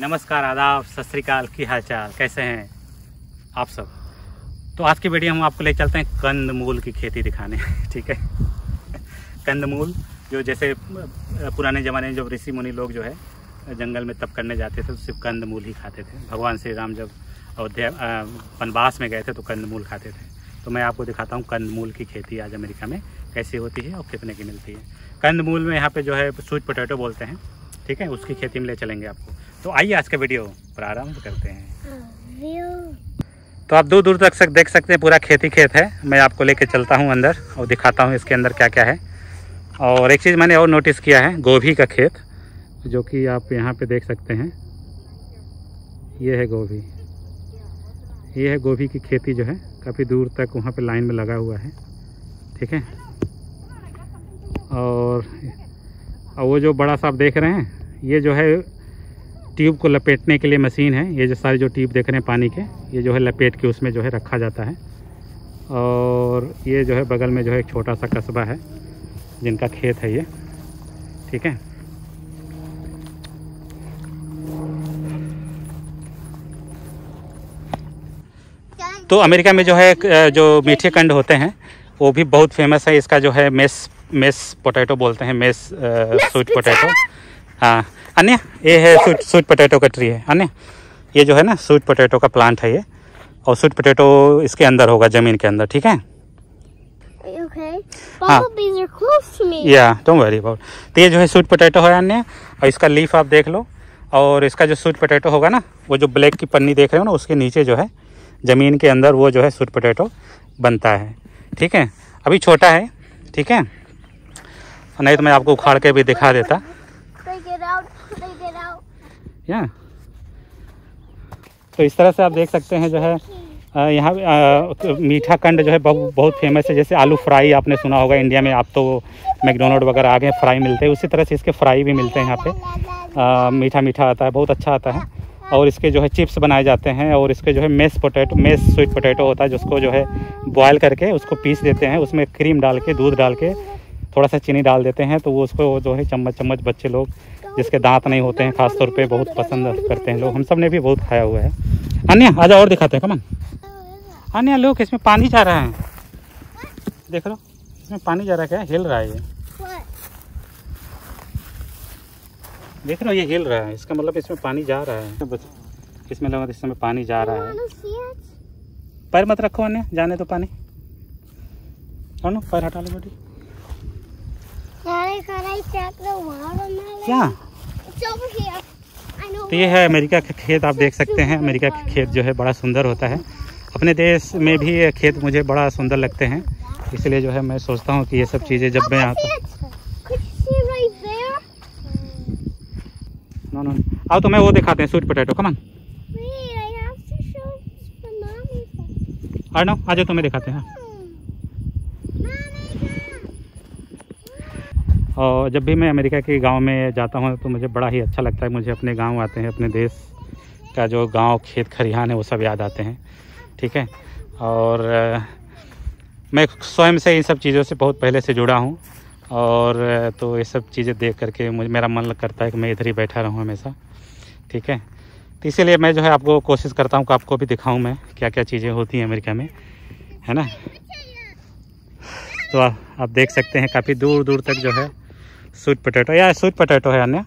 नमस्कार, आदाब, सत श्री अकाल, की हाल चाल, कैसे हैं आप सब। तो आज की वीडियो हम आपको ले चलते हैं कंदमूल की खेती दिखाने, ठीक है। कंदमूल जो जैसे पुराने ज़माने में जब ऋषि मुनि लोग जो है जंगल में तप करने जाते थे तो सिर्फ कंदमूल ही खाते थे। भगवान श्री राम जब अयोध्या वनवास में गए थे तो कंदमूल खाते थे। तो मैं आपको दिखाता हूँ कंदमूल की खेती आज अमेरिका में कैसी होती है और कितने की मिलती है। कंदमूल में यहाँ पे जो है स्वीट पोटैटो बोलते हैं, ठीक है, उसकी खेती में ले चलेंगे आपको। तो आइए आज के वीडियो प्रारंभ करते हैं। तो आप दूर दूर तक देख सकते हैं, पूरा खेती खेत है। मैं आपको लेके चलता हूँ अंदर और दिखाता हूँ इसके अंदर क्या क्या है। और एक चीज़ मैंने और नोटिस किया है, गोभी का खेत, जो कि आप यहाँ पे देख सकते हैं, ये है गोभी। ये है गोभी की खेती जो है, काफ़ी दूर तक वहाँ पे लाइन में लगा हुआ है, ठीक है। और वो जो बड़ा सा आप देख रहे हैं, ये जो है ट्यूब को लपेटने के लिए मशीन है। ये जो सारे जो ट्यूब देख रहे हैं पानी के, ये जो है लपेट के उसमें जो है रखा जाता है। और ये जो है बगल में जो है एक छोटा सा कस्बा है जिनका खेत है ये, ठीक है। तो अमेरिका में जो है जो मीठे कंद होते हैं वो भी बहुत फेमस है। इसका जो है मेस पोटैटो बोलते हैं, मेस स्वीट पोटैटो। हाँ अन्य, ये है स्वीट पोटैटो का ट्री है अन्य। ये जो है ना स्वीट पोटैटो का प्लांट है ये, और स्वीट पोटैटो इसके अंदर होगा, ज़मीन के अंदर, ठीक है। हाँ या डोंट वरी अबाउट। तो ये जो है स्वीट पोटैटो है अन्य, और इसका लीफ आप देख लो। और इसका जो स्वीट पोटैटो होगा ना, वो जो ब्लैक की पन्नी देख रहे हो ना, उसके नीचे जो है ज़मीन के अंदर वो जो है स्वीट पोटैटो बनता है, ठीक है। अभी छोटा है, ठीक है, नहीं तो मैं आपको उखाड़ के भी दिखा देता। या तो इस तरह से आप देख सकते हैं जो है यहाँ मीठा कंद जो है बहुत फेमस है। जैसे आलू फ्राई आपने सुना होगा, इंडिया में आप तो मैकडोनल्ड वगैरह आ गए, फ्राई मिलते हैं, उसी तरह से इसके फ्राई भी मिलते हैं यहाँ पे। मीठा मीठा आता है, बहुत अच्छा आता है। और इसके जो है चिप्स बनाए जाते हैं। और इसके जो है मेस स्वीट पोटैटो होता है, जिसको जो है बॉयल करके उसको पीस देते हैं, उसमें क्रीम डाल के, दूध डाल के, थोड़ा सा चीनी डाल देते हैं। तो वो उसको जो है चम्मच बच्चे लोग जिसके दांत नहीं होते हैं ख़ासतौर पे बहुत पसंद करते हैं लोग। हम सब ने भी बहुत खाया हुआ है। अन्य आजा और दिखाते हैं, कमन अन्य लोग। इसमें पानी जा रहा है, देख लो इसमें पानी जा रहा है, क्या हिल रहा है ये, देख रहे हो, ये हिल रहा है, इसका मतलब इसमें पानी जा रहा है। इसमें लगा इस समय पानी जा रहा है। पैर मत रखो अन्य, जाने दो पानी, है ना, पैर हटा लो बेटी। क्या तो ये है अमेरिका का खेत, आप देख सकते हैं। अमेरिका का खेत जो है बड़ा सुंदर होता है। अपने देश में भी ये खेत मुझे बड़ा सुंदर लगते हैं, इसलिए जो है मैं सोचता हूँ कि ये सब चीज़ें जब मैं आता हूँ। आओ तो मैं वो दिखाते हैं, sweet potato, come on Arnav आ जाओ, तुम्हें दिखाते हैं। और जब भी मैं अमेरिका के गांव में जाता हूँ तो मुझे बड़ा ही अच्छा लगता है। मुझे अपने गांव आते हैं, अपने देश का जो गांव, खेत खरिहान है, वो सब याद आते हैं, ठीक है। और मैं स्वयं से इन सब चीज़ों से बहुत पहले से जुड़ा हूँ, और तो ये सब चीज़ें देख करके मुझे मेरा मन करता है कि मैं इधर ही बैठा रहूँ हमेशा, ठीक है। तो इसीलिए मैं जो है आपको कोशिश करता हूँ कि आपको भी दिखाऊँ मैं क्या क्या चीज़ें होती हैं अमेरिका में, है ना। तो आप देख सकते हैं काफ़ी दूर दूर तक जो है स्वीट पोटैटो, या स्वीट पोटैटो है अन्य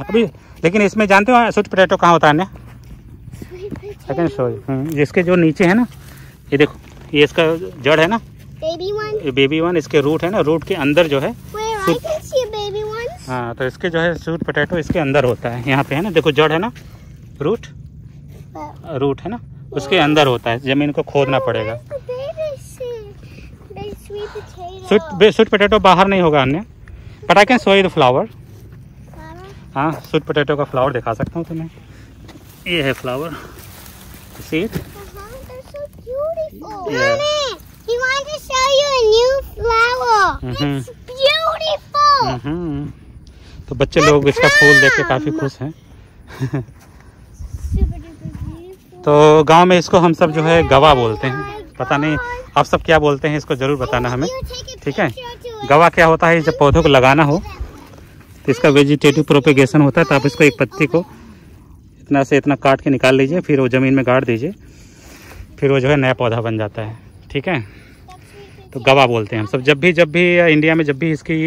अभी। लेकिन इसमें जानते हो स्वीट पोटैटो कहाँ होता है अन्य, लेकिन सॉरी जिसके जो नीचे है ना, ये देखो, ये इसका जड़ है ना, बेबी वन, इसके रूट है ना, रूट के अंदर जो है हाँ, तो इसके जो है स्वीट पोटैटो इसके अंदर होता है, यहाँ पे है ना, देखो जड़ है ना, रूट है ना, उसके अंदर होता है, ज़मीन को खोदना पड़ेगा। स्वीट पोटैटो बाहर नहीं होगा अन्य, but I can show you the flower. हाँ, स्वीट पोटैटो का फ्लावर दिखा सकता हूँ तुम्हें, ये है फ्लावर सीड। It's beautiful. तो बच्चे लोग इसका फूल देख के काफ़ी खुश हैं। तो गांव में इसको हम सब जो है गवा बोलते हैं, पता नहीं आप सब क्या बोलते हैं, इसको ज़रूर बताना हमें, ठीक है। गवा क्या होता है, जब पौधों को लगाना हो तो इसका वेजिटेटिव प्रोपेगेशन होता है, तो आप इसको एक पत्ती को इतना से इतना काट के निकाल लीजिए, फिर वो ज़मीन में गाड़ दीजिए, फिर वो जो है नया पौधा बन जाता है। ठीक है, तो गवा बोलते हैं हम सब। जब भी इंडिया में जब भी इसकी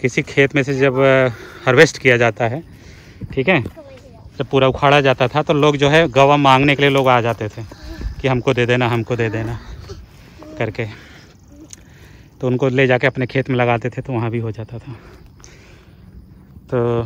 किसी खेत में से जब हार्वेस्ट किया जाता है, ठीक है, जब पूरा उखाड़ा जाता था तो लोग जो है गवा मांगने के लिए लोग आ जाते थे कि हमको दे देना करके, तो उनको ले जाके अपने खेत में लगाते थे, तो वहाँ भी हो जाता था। तो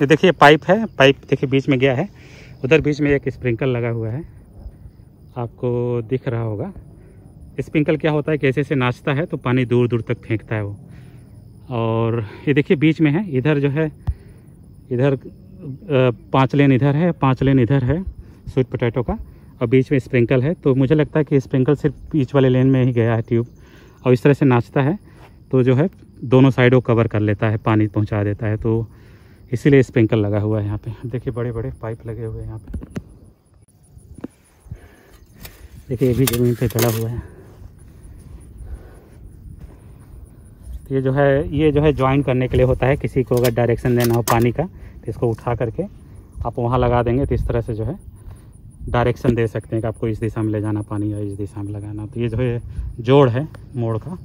ये देखिए पाइप है, पाइप देखिए बीच में गया है, उधर बीच में एक स्प्रिंकल लगा हुआ है, आपको दिख रहा होगा। स्प्रिंकल क्या होता है, कैसे से नाचता है तो पानी दूर दूर तक फेंकता है वो। और ये देखिए बीच में है, इधर जो है, इधर 5 लेन इधर है, 5 लेन इधर है स्वीट पोटैटो का, और बीच में स्प्रिंकल है। तो मुझे लगता है कि स्प्रिंकल सिर्फ बीच वाले लेन में ही गया है ट्यूब, और इस तरह से नाचता है तो जो है दोनों साइडों कवर कर लेता है, पानी पहुंचा देता है, तो इसीलिए स्प्रिंकल लगा हुआ है। यहाँ पे देखिए बड़े बड़े पाइप लगे हुए हैं यहाँ पे, देखिए ये भी ज़मीन पे चढ़ा हुआ है। ये जो है ज्वाइन करने के लिए होता है, किसी को अगर डायरेक्शन देना हो पानी का तो इसको उठा करके आप वहाँ लगा देंगे, तो इस तरह से जो है डायरेक्शन दे सकते हैं कि आपको इस दिशा में ले जाना पानी या इस दिशा में लगाना। तो ये जो है जोड़ है मोड़ का,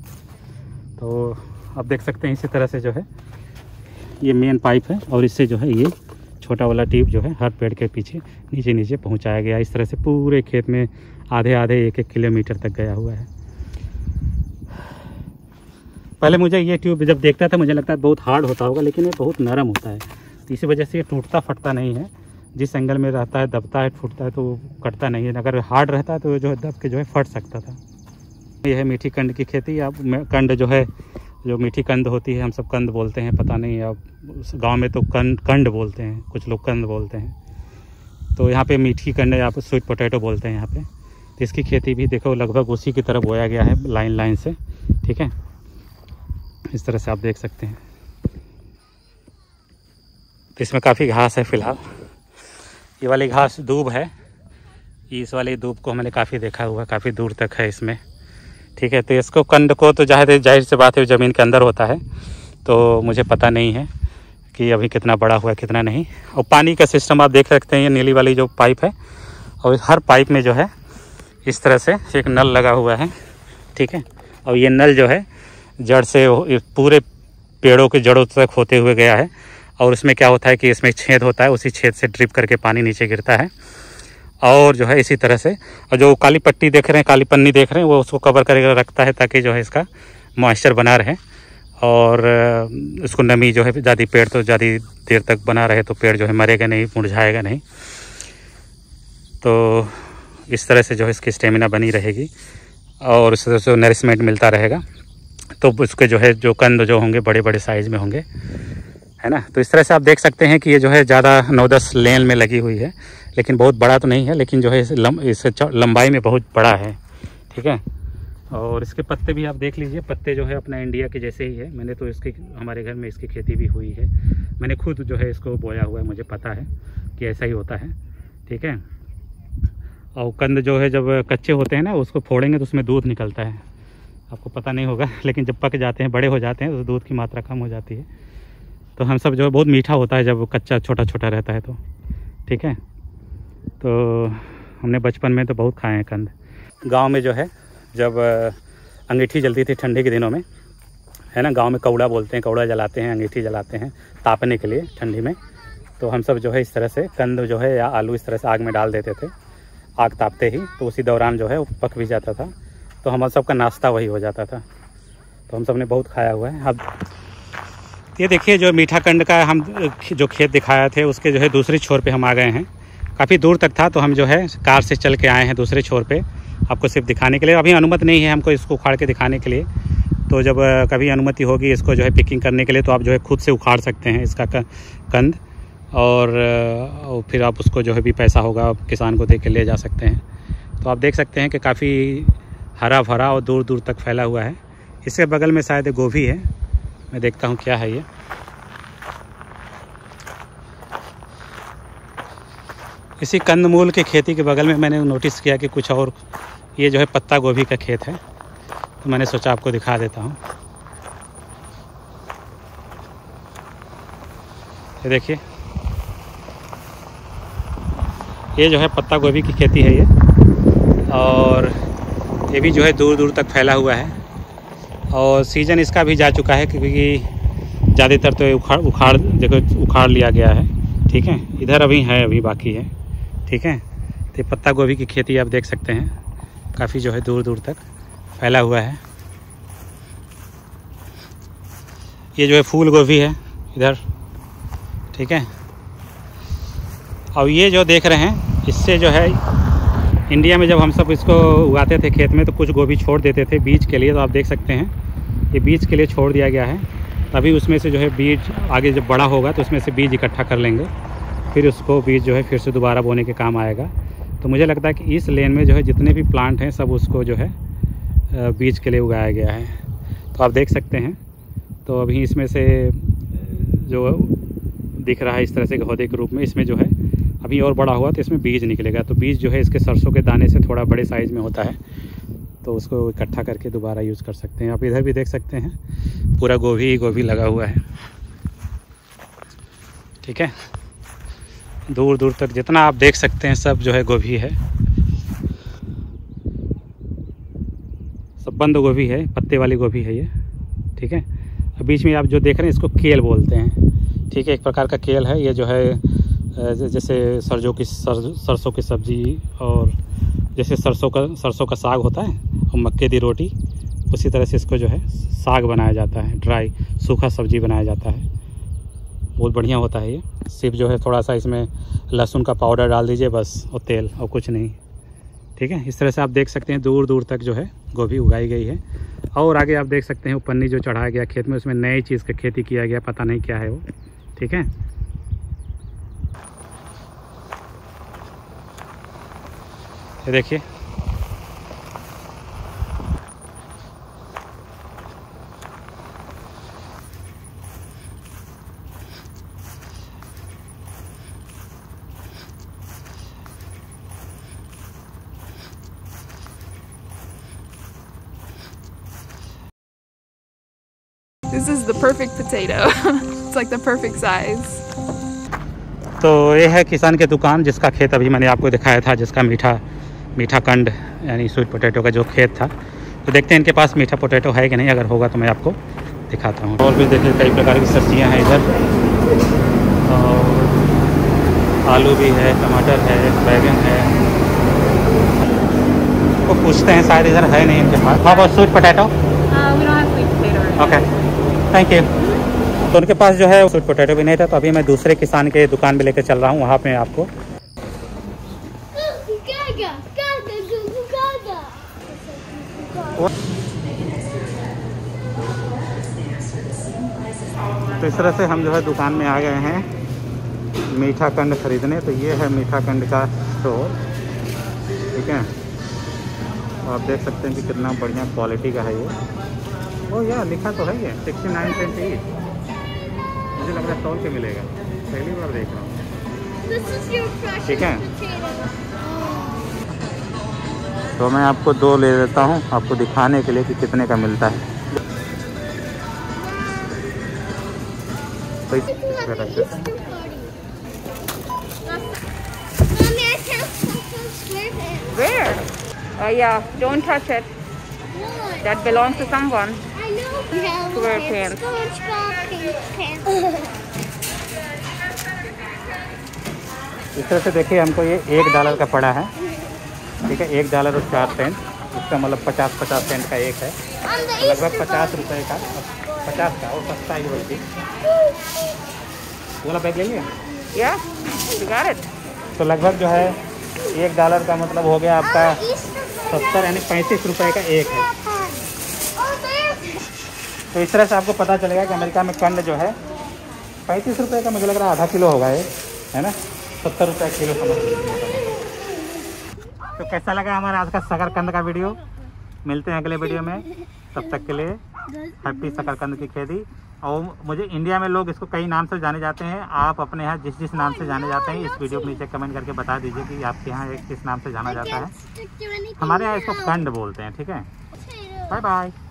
तो आप देख सकते हैं इसी तरह से जो है ये मेन पाइप है, और इससे जो है ये छोटा वाला ट्यूब जो है हर पेड़ के पीछे नीचे नीचे पहुँचाया गया। इस तरह से पूरे खेत में आधे आधे 1-1 किलोमीटर तक गया हुआ है। पहले मुझे ये ट्यूब जब देखता था मुझे लगता है बहुत हार्ड होता होगा, लेकिन ये बहुत नरम होता है, इसी वजह से ये टूटता फटता नहीं है। जिस एंगल में रहता है दबता है, फूटता है तो कटता नहीं है। अगर हार्ड रहता है तो जो है दब के जो है फट सकता था। ये है मीठी कंद की खेती। अब कंद जो है, जो मीठी कंद होती है, हम सब कंद बोलते हैं, पता नहीं अब गाँव में तो कंद बोलते हैं, कुछ लोग कंद बोलते हैं, तो यहाँ पर मीठी कंद या स्वीट पोटैटो बोलते हैं यहाँ पर। तो इसकी खेती भी देखो लगभग उसी की तरह बोया गया है, लाइन लाइन से। ठीक है, इस तरह से आप देख सकते हैं। तो इसमें काफ़ी घास है फिलहाल, ये वाली घास दूब है, इस वाली दूब को हमने काफ़ी देखा हुआ, काफ़ी दूर तक है इसमें। ठीक है, तो इसको कंद को तो जाहिर सी बात है ज़मीन के अंदर होता है, तो मुझे पता नहीं है कि अभी कितना बड़ा हुआ कितना नहीं। और पानी का सिस्टम आप देख सकते हैं, ये नीली वाली जो पाइप है, और हर पाइप में जो है इस तरह से एक नल लगा हुआ है। ठीक है, और ये नल जो है जड़ से पूरे पेड़ों के जड़ों तक होते हुए गया है, और इसमें क्या होता है कि इसमें छेद होता है, उसी छेद से ड्रिप करके पानी नीचे गिरता है। और जो है इसी तरह से, और जो काली पट्टी देख रहे हैं, काली पन्नी देख रहे हैं, वो उसको कवर करके रखता है ताकि जो है इसका मॉइस्चर बना रहे, और उसको नमी जो है ज़्यादा पेड़ तो ज़्यादा देर तक बना रहे, तो पेड़ जो है मरेगा नहीं, मुरझाएगा नहीं। तो इस तरह से जो है इसकी स्टेमिना बनी रहेगी, और इस तरह से नरिशमेंट मिलता रहेगा, तो उसके जो है जो कंद जो होंगे बड़े बड़े साइज़ में होंगे, है ना। तो इस तरह से आप देख सकते हैं कि ये जो है ज़्यादा 9-10 लेन में लगी हुई है, लेकिन बहुत बड़ा तो नहीं है, लेकिन जो है इस लंबाई में बहुत बड़ा है। ठीक है, और इसके पत्ते भी आप देख लीजिए, पत्ते जो है अपना इंडिया के जैसे ही है। मैंने तो इसकी, हमारे घर में इसकी खेती भी हुई है, मैंने खुद जो है इसको बोया हुआ है, मुझे पता है कि ऐसा ही होता है। ठीक है, और कंद जो है जब कच्चे होते हैं ना, उसको फोड़ेंगे तो उसमें दूध निकलता है, आपको पता नहीं होगा, लेकिन जब पक जाते हैं, बड़े हो जाते हैं, तो दूध की मात्रा कम हो जाती है। तो हम सब जो है बहुत मीठा होता है जब वो कच्चा छोटा छोटा रहता है तो। ठीक है, तो हमने बचपन में तो बहुत खाए हैं कंद। गांव में जो है जब अंगीठी जलती थी ठंडी के दिनों में, है ना, गांव में कौड़ा बोलते हैं, कौड़ा जलाते हैं, अंगीठी जलाते हैं तापने के लिए ठंडी में। तो हम सब जो है इस तरह से कंद जो है या आलू इस तरह से आग में डाल देते थे, आग तापते ही, तो उसी दौरान जो है वो पक भी जाता था, तो हम सब का नाश्ता वही हो जाता था, तो हम सब ने बहुत खाया हुआ है। अब ये देखिए जो मीठा कंद का हम जो खेत दिखाया थे, उसके जो है दूसरे छोर पे हम आ गए हैं, काफ़ी दूर तक था तो हम जो है कार से चल के आए हैं दूसरे छोर पे, आपको सिर्फ दिखाने के लिए। अभी अनुमति नहीं है हमको इसको उखाड़ के दिखाने के लिए, तो जब कभी अनुमति होगी इसको जो है पिकिंग करने के लिए, तो आप जो है खुद से उखाड़ सकते हैं इसका कंद, और फिर आप उसको जो है भी पैसा होगा किसान को दे के ले जा सकते हैं। तो आप देख सकते हैं कि काफ़ी हरा भरा और दूर दूर तक फैला हुआ है। इसके बगल में शायद गोभी है, मैं देखता हूँ क्या है ये। इसी कंदमूल की खेती के बगल में मैंने नोटिस किया कि कुछ और, ये जो है पत्ता गोभी का खेत है, तो मैंने सोचा आपको दिखा देता हूँ। ये देखिए, ये जो है पत्ता गोभी की खेती है ये, और ये भी जो है दूर दूर तक फैला हुआ है और सीज़न इसका भी जा चुका है क्योंकि ज़्यादातर तो उखाड़ लिया गया है। ठीक है, इधर अभी है, अभी बाकी है। ठीक है, तो पत्ता गोभी की खेती आप देख सकते हैं काफ़ी जो है दूर दूर तक फैला हुआ है। ये जो है फूल गोभी है इधर। ठीक है, और ये जो देख रहे हैं इससे जो है इंडिया में जब हम सब इसको उगाते थे खेत में तो कुछ गोभी छोड़ देते थे बीज के लिए, तो आप देख सकते हैं ये बीज के लिए छोड़ दिया गया है, तभी उसमें से जो है बीज आगे जब बड़ा होगा तो उसमें से बीज इकट्ठा कर लेंगे, फिर उसको बीज जो है फिर से दोबारा बोने के काम आएगा। तो मुझे लगता है कि इस लेन में जो है जितने भी प्लांट हैं सब उसको जो है बीज के लिए उगाया गया है। तो आप देख सकते हैं, तो अभी इसमें से जो दिख रहा है इस तरह से गौधे के रूप में, इसमें जो है अभी और बड़ा हुआ तो इसमें बीज निकलेगा। तो बीज जो है इसके सरसों के दाने से थोड़ा बड़े साइज़ में होता है, तो उसको इकट्ठा करके दोबारा यूज़ कर सकते हैं। आप इधर भी देख सकते हैं पूरा गोभी लगा हुआ है। ठीक है, दूर दूर तक जितना आप देख सकते हैं सब जो है गोभी है, सब बंद गोभी है, पत्ते वाली गोभी है ये। ठीक है, बीच में आप जो देख रहे हैं इसको केल बोलते हैं। ठीक है, एक प्रकार का केल है ये जो है, जैसे सरसों की सब्ज़ी और जैसे सरसों का साग होता है और मक्के दी रोटी, उसी तरह से इसको जो है साग बनाया जाता है, ड्राई सूखा सब्जी बनाया जाता है, बहुत बढ़िया होता है ये। सिर्फ जो है थोड़ा सा इसमें लहसुन का पाउडर डाल दीजिए बस, और तेल, और कुछ नहीं। ठीक है, इस तरह से आप देख सकते हैं दूर दूर तक जो है गोभी उगाई गई है। और आगे आप देख सकते हैं वो पन्नी जो चढ़ाया गया खेत में, उसमें नई चीज़ का खेती किया गया, पता नहीं क्या है वो। ठीक है, ये देखिए This is the perfect potato. It's like the perfect size. तो ये है किसान की दुकान जिसका खेत अभी मैंने आपको दिखाया था, जिसका मीठा कंड यानी स्वीट पोटैटो का जो खेत था। तो देखते हैं इनके पास मीठा पोटैटो है कि नहीं, अगर होगा तो मैं आपको दिखाता हूँ। और भी देखिए कई प्रकार की सब्जियाँ हैं इधर, और आलू भी है, टमाटर है, बैगन है। वो पूछते हैं, शायद इधर है नहीं इनके पास। हाँ, बहुत sweet potato. Okay, thank you. तो उनके पास जो है स्वीट पोटैटो भी नहीं था, तो अभी मैं दूसरे किसान के दुकान पे लेकर चल रहा हूँ, वहाँ पे आपको। तो इस तरह से हम जो है दुकान में आ गए हैं मीठा कंड खरीदने। तो ये है मीठा कंड का स्टोर। ठीक है, आप देख सकते हैं कि कितना बढ़िया क्वालिटी का है ये। ओ यार, लिखा तो है ये 69 सेंट ईच। मुझे लग रहा है 100 के मिलेगा, पहली बार देख रहा हूँ। ठीक है, तो मैं आपको दो ले देता हूँ आपको दिखाने के लिए कि कितने का मिलता है। Don't touch it. That belongs to someone. Square pants. इस तरह से देखिए हमको ये $1 का पड़ा है। ठीक है, $1 और 4 सेंट, इसका मतलब 50-50 सेंट का एक है, लगभग 50 रुपये का, 50 का, और सस्ता ही होती। बोला बैग ले लिया? Yeah, you got it. तो लगभग जो है $1 का मतलब हो गया आपका 70 यानी 35 रुपये का एक है। तो इस तरह से आपको पता चलेगा कि अमेरिका में कंड जो है 35 रुपये का, मुझे लग रहा है आधा किलो होगा ये, है ना, 70 रुपये किलो समझ लीजिए। तो कैसा लगा हमारा आज का शकरकंद का वीडियो? मिलते हैं अगले वीडियो में, तब तक के लिए हैप्पी शकरकंद की खेती। और मुझे इंडिया में लोग इसको कई नाम से जाने जाते हैं, आप अपने यहाँ जिस जिस नाम से जाने जाते हैं इस वीडियो में नीचे कमेंट करके बता दीजिए कि आपके यहाँ किस नाम से जाना जाता है। हमारे यहाँ इसको कंड बोलते हैं। ठीक है, बाय बाय।